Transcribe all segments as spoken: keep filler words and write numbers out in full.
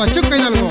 Pachuca Hidalgo.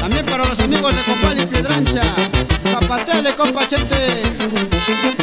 También para los amigos de Copal y Piedrancha, zapateale, compa Chente.